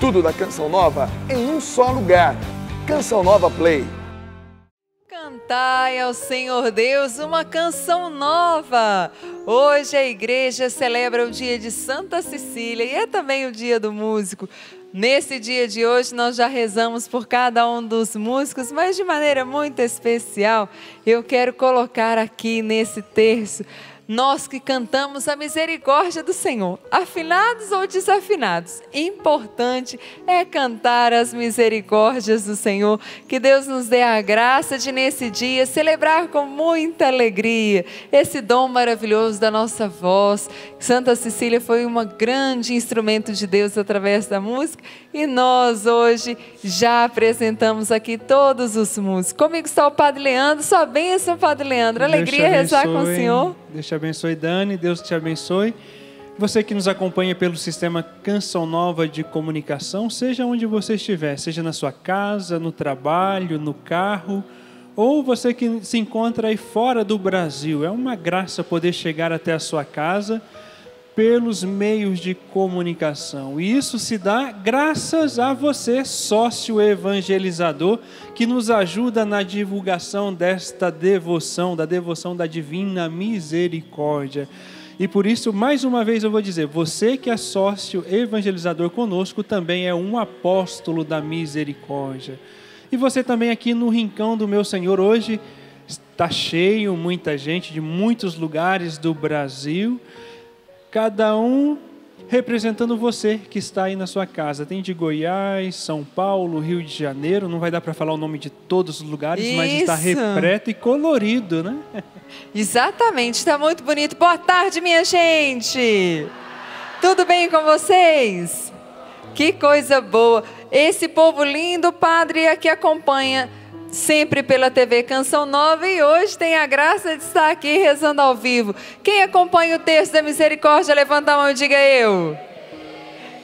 Tudo da Canção Nova em um só lugar. Canção Nova Play. Cantai ao Senhor Deus uma canção nova. Hoje a igreja celebra o dia de Santa Cecília e é também o dia do músico. Nesse dia de hoje nós já rezamos por cada um dos músicos, mas de maneira muito especial eu quero colocar aqui nesse terço nós que cantamos a misericórdia do Senhor, afinados ou desafinados. Importante é cantar as misericórdias do Senhor. Que Deus nos dê a graça de, nesse dia, celebrar com muita alegria esse dom maravilhoso da nossa voz. Santa Cecília foi uma grande instrumento de Deus através da música, e nós hoje já apresentamos aqui todos os músicos. Comigo está o Padre Leandro. Sua bênção, Padre Leandro. Alegria rezar com o Senhor. Deus te abençoe, Dani. Deus te abençoe. Você que nos acompanha pelo sistema Canção Nova de comunicação, seja onde você estiver, seja na sua casa, no trabalho, no carro, ou você que se encontra aí fora do Brasil. É uma graça poder chegar até a sua casa pelos meios de comunicação. E isso se dá graças a você, sócio evangelizador, que nos ajuda na divulgação desta devoção, da devoção da Divina Misericórdia. E por isso, mais uma vez eu vou dizer, você que é sócio evangelizador conosco também é um apóstolo da misericórdia. E você também aqui no Rincão do Meu Senhor, hoje está cheio, muita gente de muitos lugares do Brasil. Cada um representando você que está aí na sua casa. Tem de Goiás, São Paulo, Rio de Janeiro. Não vai dar para falar o nome de todos os lugares, isso, mas está repleto e colorido, né? Exatamente, está muito bonito. Boa tarde, minha gente! Tudo bem com vocês? Que coisa boa! Esse povo lindo, Padre, aqui acompanha sempre pela TV Canção Nova e hoje tem a graça de estar aqui rezando ao vivo. Quem acompanha o Terço da Misericórdia, levanta a mão e diga eu.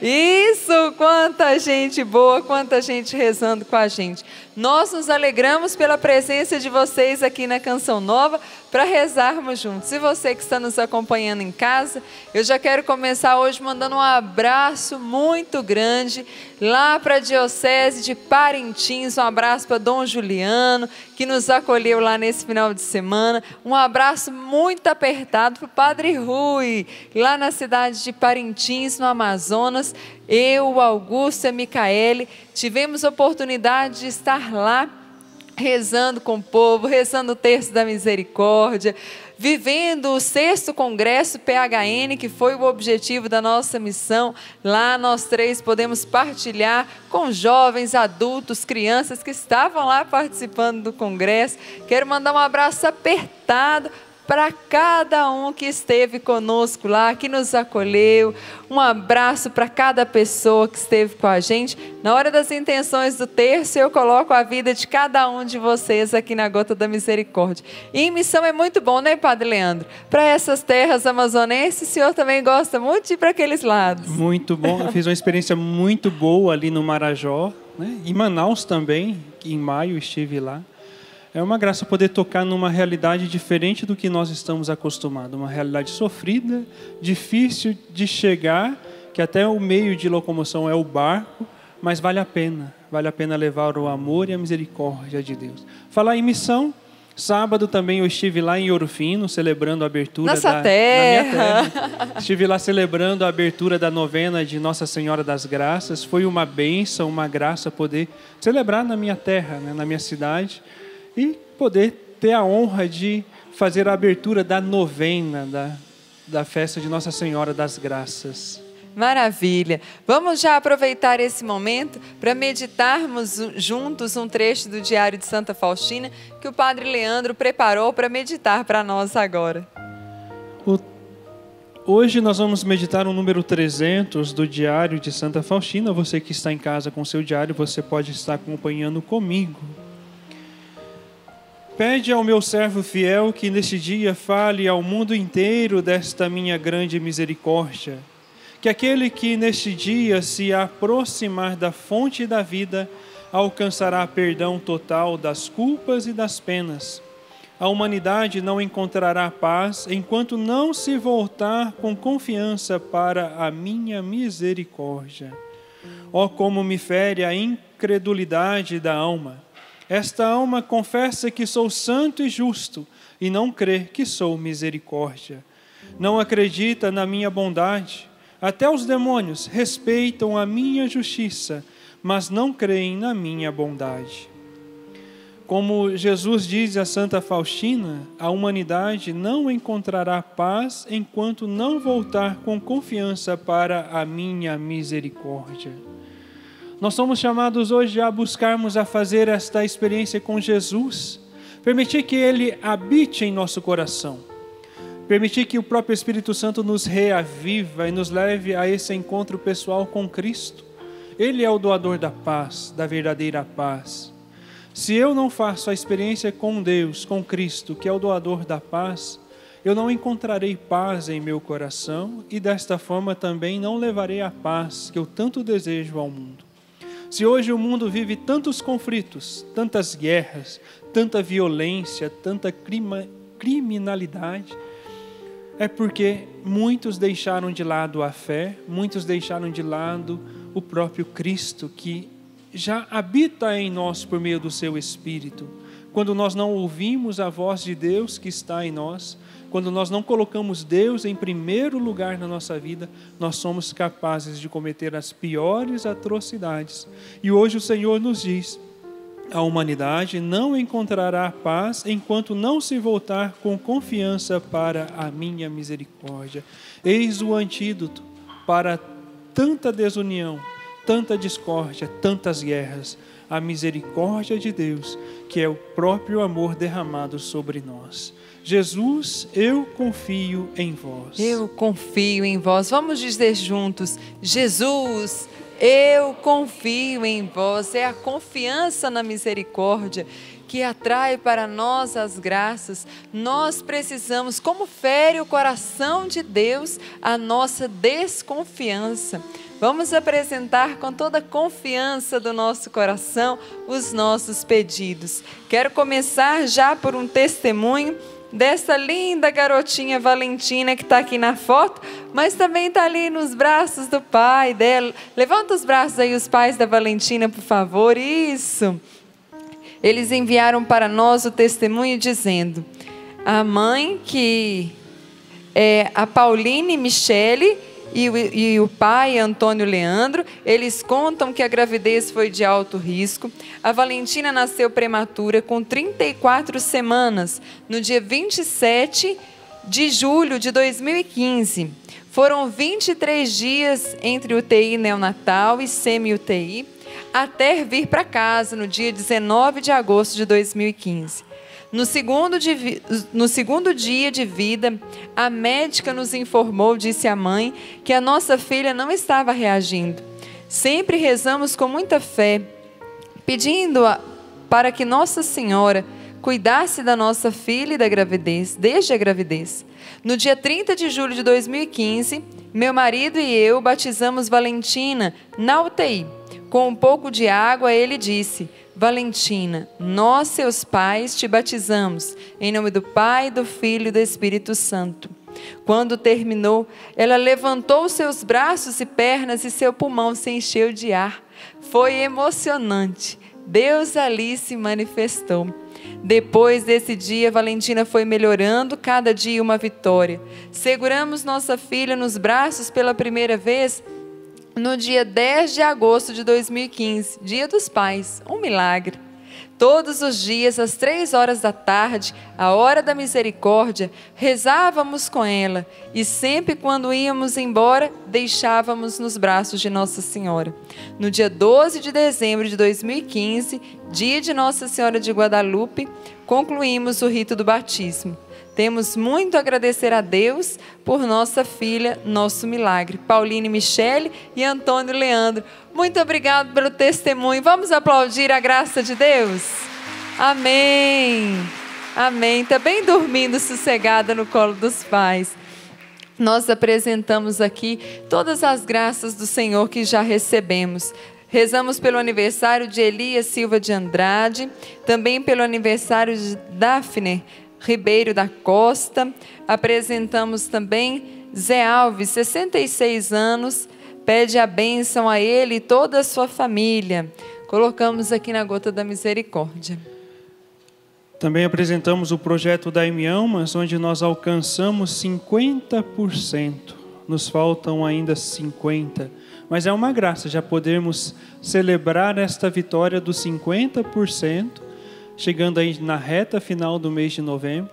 Isso, quanta gente boa, quanta gente rezando com a gente. Nós nos alegramos pela presença de vocês aqui na Canção Nova para rezarmos juntos. E você que está nos acompanhando em casa, eu já quero começar hoje mandando um abraço muito grande lá para a Diocese de Parintins. Um abraço para Dom Juliano, que nos acolheu lá nesse final de semana. Um abraço muito apertado para o Padre Rui, lá na cidade de Parintins, no Amazonas. Eu, Augusto e Micaele tivemos a oportunidade de estar lá rezando com o povo, rezando o Terço da Misericórdia, vivendo o 6º Congresso PHN, que foi o objetivo da nossa missão. Lá nós três podemos partilhar com jovens, adultos, crianças que estavam lá participando do congresso. Quero mandar um abraço apertado para cada um que esteve conosco lá, que nos acolheu. Um abraço para cada pessoa que esteve com a gente. Na hora das intenções do terço, eu coloco a vida de cada um de vocês aqui na Gota da Misericórdia. E missão é muito bom, né, Padre Leandro? Para essas terras amazonenses, o senhor também gosta muito de ir para aqueles lados. Muito bom. Eu fiz uma experiência muito boa ali no Marajó, né? Em Manaus também, que em maio estive lá. É uma graça poder tocar numa realidade diferente do que nós estamos acostumados. Uma realidade sofrida, difícil de chegar, que até o meio de locomoção é o barco, mas vale a pena. Vale a pena levar o amor e a misericórdia de Deus. Falar em missão, sábado também eu estive lá em Ouro Fino, celebrando a abertura na minha terra. Estive lá celebrando a abertura da novena de Nossa Senhora das Graças. Foi uma bênção, uma graça poder celebrar na minha terra, né, na minha cidade. E poder ter a honra de fazer a abertura da novena, da festa de Nossa Senhora das Graças. Maravilha! Vamos já aproveitar esse momento para meditarmos juntos um trecho do Diário de Santa Faustina que o Padre Leandro preparou para meditar para nós agora. Hoje nós vamos meditar o número 300 do Diário de Santa Faustina. Você que está em casa com seu diário, você pode estar acompanhando comigo. Pede ao meu servo fiel que neste dia fale ao mundo inteiro desta minha grande misericórdia, que aquele que neste dia se aproximar da fonte da vida alcançará perdão total das culpas e das penas. A humanidade não encontrará paz enquanto não se voltar com confiança para a minha misericórdia. Oh, como me fere a incredulidade da alma! Esta alma confessa que sou santo e justo, e não crê que sou misericórdia. Não acredita na minha bondade. Até os demônios respeitam a minha justiça, mas não creem na minha bondade. Como Jesus diz a Santa Faustina, a humanidade não encontrará paz enquanto não voltar com confiança para a minha misericórdia. Nós somos chamados hoje a buscarmos a fazer esta experiência com Jesus, permitir que Ele habite em nosso coração, permitir que o próprio Espírito Santo nos reaviva e nos leve a esse encontro pessoal com Cristo. Ele é o doador da paz, da verdadeira paz. Se eu não faço a experiência com Deus, com Cristo, que é o doador da paz, eu não encontrarei paz em meu coração e desta forma também não levarei a paz que eu tanto desejo ao mundo. Se hoje o mundo vive tantos conflitos, tantas guerras, tanta violência, tanta criminalidade, é porque muitos deixaram de lado a fé, muitos deixaram de lado o próprio Cristo que já habita em nós por meio do seu Espírito. Quando nós não ouvimos a voz de Deus que está em nós, quando nós não colocamos Deus em primeiro lugar na nossa vida, nós somos capazes de cometer as piores atrocidades. E hoje o Senhor nos diz: a humanidade não encontrará paz enquanto não se voltar com confiança para a minha misericórdia. Eis o antídoto para tanta desunião, tanta discórdia, tantas guerras, a misericórdia de Deus, que é o próprio amor derramado sobre nós. Jesus, eu confio em vós. Eu confio em vós. Vamos dizer juntos: Jesus, eu confio em vós. É a confiança na misericórdia que atrai para nós as graças. Nós precisamos, como fere o coração de Deus, a nossa desconfiança. Vamos apresentar com toda a confiança do nosso coração os nossos pedidos. Quero começar já por um testemunho dessa linda garotinha Valentina que está aqui na foto, mas também está ali nos braços do pai dela. Levanta os braços aí, os pais da Valentina, por favor. Isso! Eles enviaram para nós o testemunho dizendo: a mãe, que é a Pauline, Michele, e o pai, Antônio Leandro, eles contam que a gravidez foi de alto risco. A Valentina nasceu prematura com 34 semanas, no dia 27 de julho de 2015. Foram 23 dias entre UTI neonatal e semi-UTI, até vir para casa no dia 19 de agosto de 2015. No segundo dia de vida, a médica nos informou, disse a mãe, que a nossa filha não estava reagindo. Sempre rezamos com muita fé, pedindo-a para que Nossa Senhora cuidasse da nossa filha e da gravidez, desde a gravidez. No dia 30 de julho de 2015, meu marido e eu batizamos Valentina na UTI. Com um pouco de água, ele disse: Valentina, nós, seus pais, te batizamos, em nome do Pai, do Filho e do Espírito Santo. Quando terminou, ela levantou seus braços e pernas e seu pulmão se encheu de ar. Foi emocionante. Deus ali se manifestou. Depois desse dia, Valentina foi melhorando, cada dia uma vitória. Seguramos nossa filha nos braços pela primeira vez no dia 10 de agosto de 2015, dia dos pais, um milagre. Todos os dias, às 3 horas da tarde, a hora da misericórdia, rezávamos com ela e sempre quando íamos embora, deixávamos nos braços de Nossa Senhora. No dia 12 de dezembro de 2015, dia de Nossa Senhora de Guadalupe, concluímos o rito do batismo. Temos muito a agradecer a Deus por nossa filha, nosso milagre. Pauline, Michele e Antônio Leandro, muito obrigado pelo testemunho. Vamos aplaudir a graça de Deus? Amém. Amém. Está bem dormindo, sossegada no colo dos pais. Nós apresentamos aqui todas as graças do Senhor que já recebemos. Rezamos pelo aniversário de Elias Silva de Andrade, também pelo aniversário de Daphne Ribeiro da Costa. Apresentamos também Zé Alves, 66 anos, pede a bênção a ele e toda a sua família. Colocamos aqui na Gota da Misericórdia. Também apresentamos o projeto da Em Almas, onde nós alcançamos 50%. Nos faltam ainda 50%. Mas é uma graça já podermos celebrar esta vitória dos 50%, chegando aí na reta final do mês de novembro.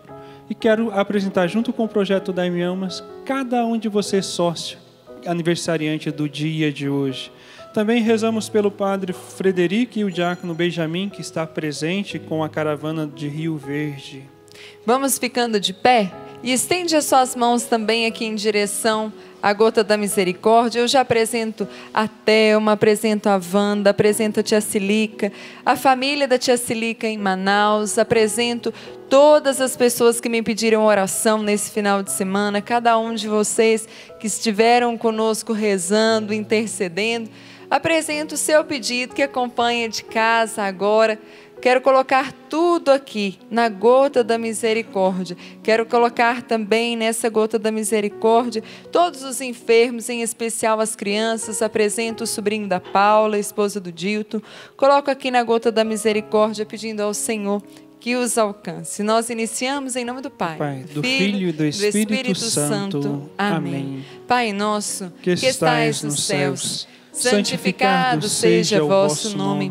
E quero apresentar, junto com o projeto da Em Almas, cada um de vocês sócio, aniversariante do dia de hoje. Também rezamos pelo Padre Frederico e o Diácono Benjamin, que está presente com a caravana de Rio Verde. Vamos ficando de pé e estende as suas mãos também aqui em direção à Gota da Misericórdia. Eu já apresento a Thelma, apresento a Wanda, apresento a Tia Silica, a família da Tia Silica em Manaus, apresento todas as pessoas que me pediram oração nesse final de semana, cada um de vocês que estiveram conosco rezando, intercedendo. Apresento o seu pedido que acompanha de casa agora. Quero colocar tudo aqui na Gota da Misericórdia. Quero colocar também nessa Gota da Misericórdia todos os enfermos, em especial as crianças. Apresento o sobrinho da Paula, esposa do Dilton. Coloco aqui na Gota da Misericórdia, pedindo ao Senhor que os alcance. Nós iniciamos em nome do Pai, do Filho e do Espírito Santo. Amém. Pai nosso, que estais nos céus, santificado seja vosso nome,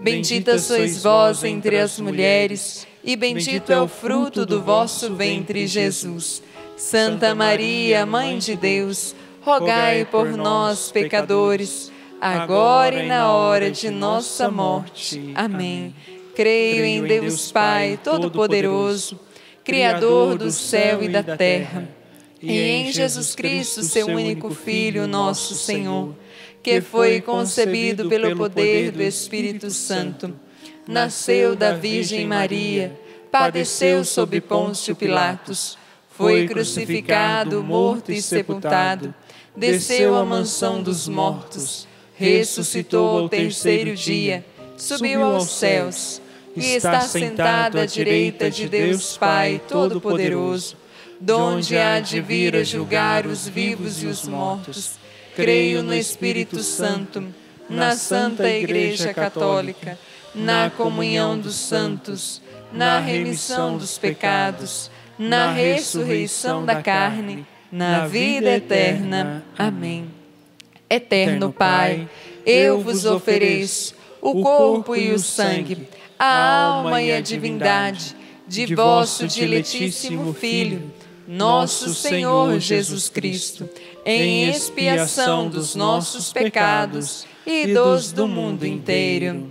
Bendita sois vós entre as mulheres, e bendito é o fruto do vosso ventre, Jesus. Santa Maria, Mãe de Deus, rogai por nós, pecadores, agora e na hora de nossa morte. Amém. Creio em Deus Pai Todo-Poderoso, Criador do céu e da terra, e em Jesus Cristo, seu único Filho, nosso Senhor, que foi concebido pelo poder do Espírito Santo, nasceu da Virgem Maria, padeceu sob Pôncio Pilatos, foi crucificado, morto e sepultado, desceu à mansão dos mortos, ressuscitou ao terceiro dia, subiu aos céus, e está sentado à direita de Deus Pai Todo-Poderoso, donde há de vir a julgar os vivos e os mortos. Creio no Espírito Santo, na Santa Igreja Católica, na comunhão dos santos, na remissão dos pecados, na ressurreição da carne, na vida eterna. Amém. Eterno Pai, eu vos ofereço o corpo e o sangue, a alma e a divindade de vosso diletíssimo Filho, nosso Senhor Jesus Cristo, em expiação dos nossos pecados e dos do mundo inteiro.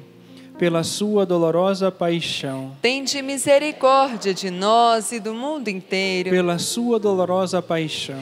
Pela sua dolorosa paixão, tende misericórdia de nós e do mundo inteiro. Pela sua dolorosa paixão,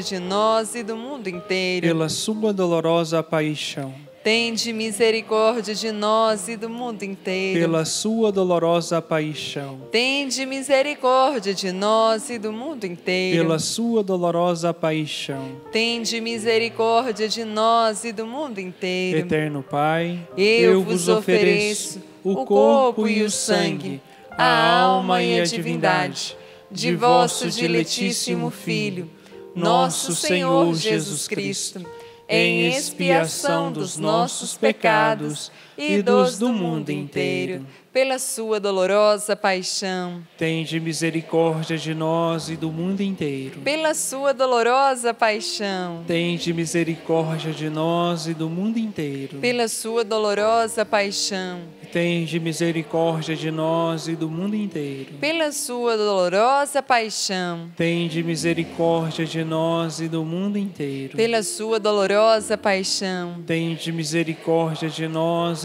de nós e do mundo inteiro. Pela sua dolorosa paixão, tende misericórdia de nós e do mundo inteiro. Pela sua dolorosa paixão, tende misericórdia de nós e do mundo inteiro. Pela sua dolorosa paixão, tende misericórdia de nós e do mundo inteiro. Eterno Pai, eu vos ofereço o corpo e o sangue, a alma e a divindade de vosso diletíssimo Filho, nosso Senhor Jesus Cristo, em expiação dos nossos pecados e dos do mundo inteiro. pela sua dolorosa paixão. Tende misericórdia de nós e do mundo inteiro. Pela sua dolorosa paixão. Tende misericórdia de nós e do mundo inteiro. Pela sua dolorosa paixão. Tende misericórdia de nós e do mundo inteiro. Pela sua dolorosa paixão. Tende misericórdia de nós e do mundo inteiro. Pela sua dolorosa paixão. Tende misericórdia de nós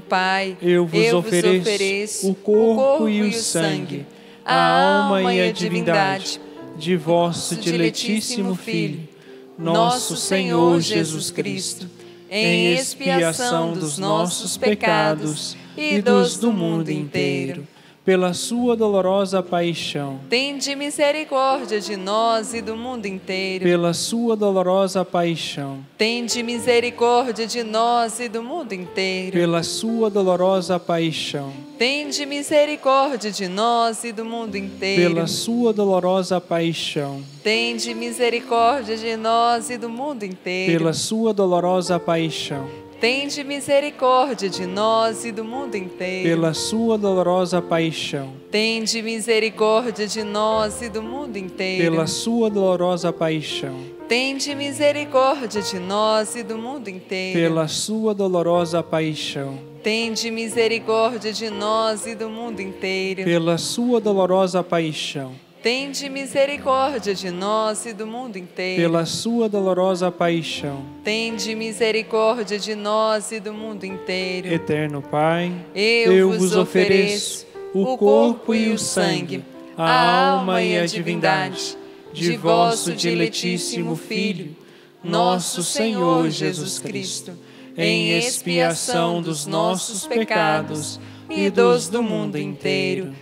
Pai, eu vos ofereço o corpo e o sangue, a alma e a divindade de vosso diletíssimo Filho, nosso Senhor Jesus Cristo, em expiação dos nossos pecados e dos do mundo inteiro, pela sua dolorosa paixão. Tende misericórdia de nós e do mundo inteiro. Pela sua dolorosa paixão. Tende misericórdia de nós e do mundo inteiro. Pela sua dolorosa paixão. Tende misericórdia de nós e do mundo inteiro. Pela sua dolorosa paixão. Tende misericórdia de nós e do mundo inteiro. Pela sua dolorosa paixão. Tende misericórdia de nós e do mundo inteiro. Pela sua dolorosa paixão. Tende misericórdia de nós e do mundo inteiro. Pela sua dolorosa paixão. Tende misericórdia de nós e do mundo inteiro. Pela sua dolorosa paixão. Tende misericórdia de nós e do mundo inteiro. Pela sua dolorosa paixão. Tende misericórdia de nós e do mundo inteiro. Pela sua dolorosa paixão. Tende misericórdia de nós e do mundo inteiro. Eterno Pai, eu vos ofereço o corpo e o sangue, a alma e a divindade de vosso diletíssimo Filho, nosso Senhor Jesus Cristo, em expiação dos nossos pecados e dos do mundo inteiro,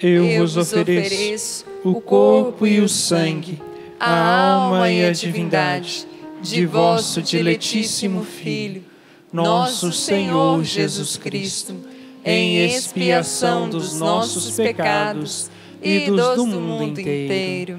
eu vos ofereço o corpo e o sangue, a alma e a divindade de vosso diletíssimo Filho, nosso Senhor Jesus Cristo, em expiação dos nossos pecados e dos do mundo inteiro.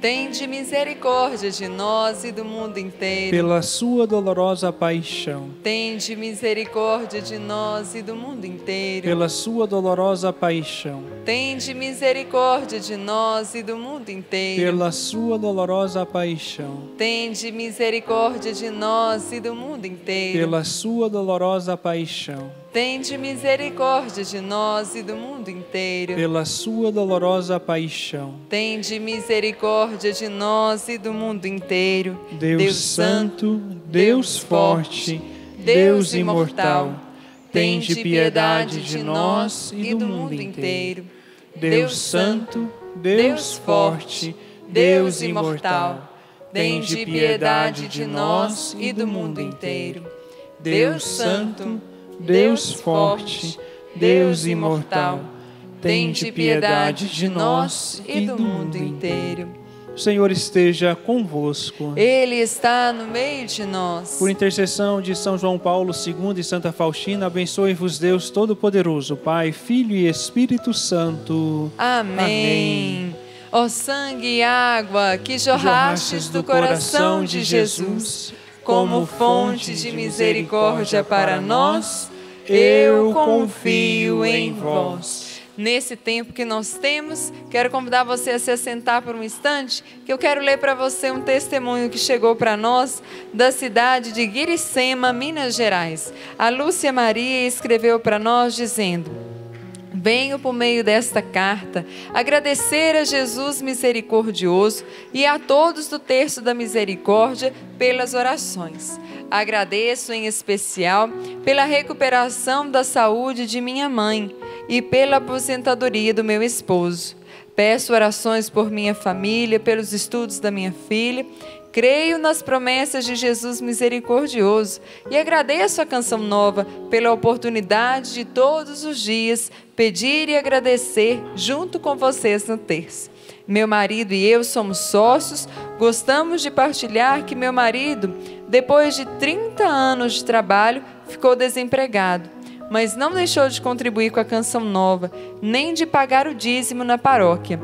Tende misericórdia de nós e do mundo inteiro. Pela sua dolorosa paixão. Tende misericórdia de nós e do mundo inteiro. Pela sua dolorosa paixão. Tende misericórdia de nós e do mundo inteiro. Pela sua dolorosa paixão. Tende misericórdia de nós e do mundo inteiro. Pela sua dolorosa paixão. Tende misericórdia de nós e do mundo inteiro. Pela sua dolorosa paixão. Tende misericórdia de nós e do mundo inteiro. Deus Santo, Deus Forte, Deus Imortal, tende piedade de nós e do mundo inteiro. Deus Santo, Deus Forte, Deus Imortal, tende piedade de nós e do mundo inteiro. Deus Santo, Deus Forte, Deus Imortal, tende piedade de nós e do mundo inteiro. O Senhor esteja convosco. Ele está no meio de nós. Por intercessão de São João Paulo II e Santa Faustina, abençoe-vos Deus Todo-Poderoso, Pai, Filho e Espírito Santo. Amém. Ó sangue e água que jorrastes do coração de Jesus, como fonte de misericórdia para nós, eu confio em vós. Nesse tempo que nós temos, quero convidar você a se assentar por um instante, que eu quero ler para você um testemunho que chegou para nós da cidade de Guiricema, Minas Gerais. A Lúcia Maria escreveu para nós dizendo: venho por meio desta carta agradecer a Jesus Misericordioso e a todos do Terço da Misericórdia pelas orações. Agradeço em especial pela recuperação da saúde de minha mãe e pela aposentadoria do meu esposo. Peço orações por minha família, pelos estudos da minha filha. Creio nas promessas de Jesus Misericordioso e agradeço a Canção Nova pela oportunidade de todos os dias pedir e agradecer junto com vocês no terço. Meu marido e eu somos sócios, gostamos de partilhar que meu marido, depois de 30 anos de trabalho, ficou desempregado, mas não deixou de contribuir com a Canção Nova, nem de pagar o dízimo na paróquia.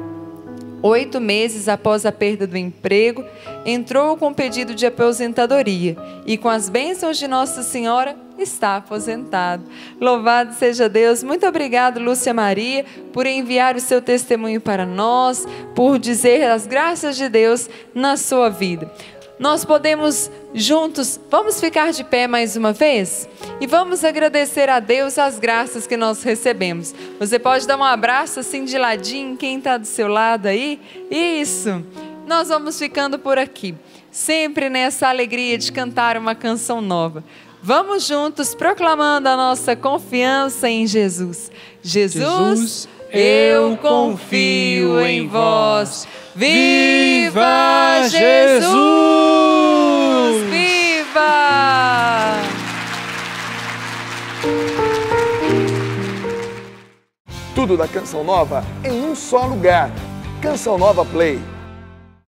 8 meses após a perda do emprego, entrou com pedido de aposentadoria e, com as bênçãos de Nossa Senhora, está aposentado. Louvado seja Deus. Muito obrigado, Lúcia Maria, por enviar o seu testemunho para nós, por dizer as graças de Deus na sua vida. Nós podemos juntos, vamos ficar de pé mais uma vez? E vamos agradecer a Deus as graças que nós recebemos. Você pode dar um abraço assim de ladinho, quem está do seu lado aí? Isso! Nós vamos ficando por aqui, sempre nessa alegria de cantar uma canção nova. Vamos juntos proclamando a nossa confiança em Jesus. Jesus, eu confio em vós. Viva Jesus! Viva! Tudo da Canção Nova em um só lugar. Canção Nova Play.